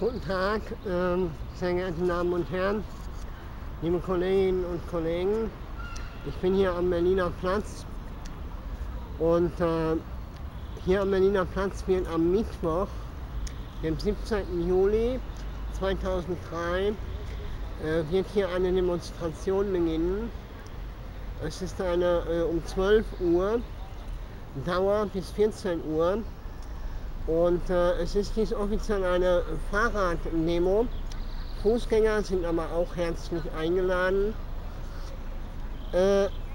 Guten Tag, sehr geehrte Damen und Herren, liebe Kolleginnen und Kollegen. Ich bin hier am Berliner Platz und hier am Berliner Platz wird am Mittwoch, dem 17. Juli 2003, wird hier eine Demonstration beginnen. Es ist eine um 12 Uhr, Dauer bis 14 Uhr. Und es ist dies offiziell eine Fahrraddemo. Fußgänger sind aber auch herzlich eingeladen.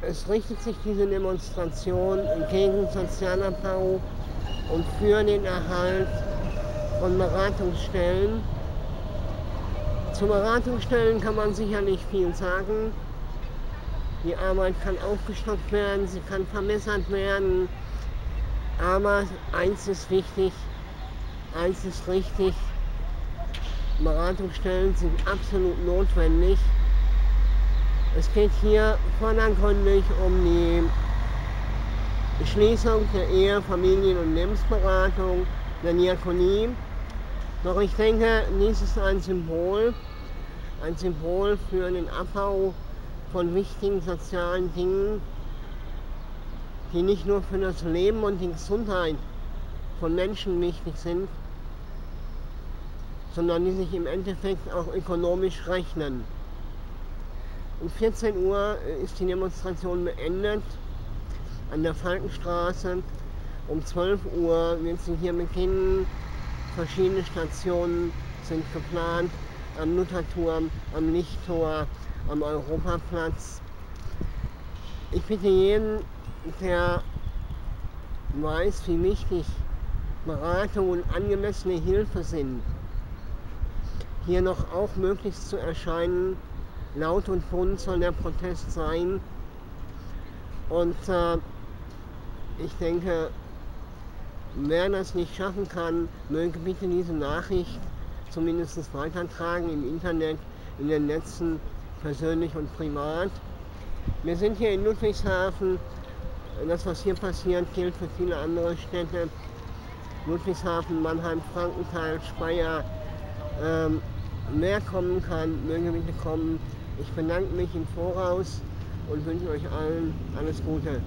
Es richtet sich diese Demonstration gegen Sozialabbau und für den Erhalt von Beratungsstellen. Zu Beratungsstellen kann man sicherlich viel sagen. Die Arbeit kann aufgestockt werden, sie kann verbessert werden. Aber eins ist wichtig, eins ist richtig, Beratungsstellen sind absolut notwendig. Es geht hier vordergründig um die Schließung der Ehe-, Familien- und Lebensberatung, der Diakonie. Doch ich denke, dies ist ein Symbol für den Abbau von wichtigen sozialen Dingen, die nicht nur für das Leben und die Gesundheit von Menschen wichtig sind, sondern die sich im Endeffekt auch ökonomisch rechnen. Um 14 Uhr ist die Demonstration beendet an der Falkenstraße. Um 12 Uhr wird sie hier beginnen. Verschiedene Stationen sind geplant. Am Lutherturm, am Lichttor, am Europaplatz. Ich bitte jeden, der weiß, wie wichtig Beratung und angemessene Hilfe sind, hier noch auch möglichst zu erscheinen. Laut und bunt soll der Protest sein. Und ich denke, wer das nicht schaffen kann, möge bitte diese Nachricht zumindest weitertragen im Internet, in den Netzen, persönlich und privat. Wir sind hier in Ludwigshafen. Das, was hier passiert, gilt für viele andere Städte. Ludwigshafen, Mannheim, Frankenthal, Speyer. Wer kommen kann, möge bitte kommen. Ich bedanke mich im Voraus und wünsche euch allen alles Gute.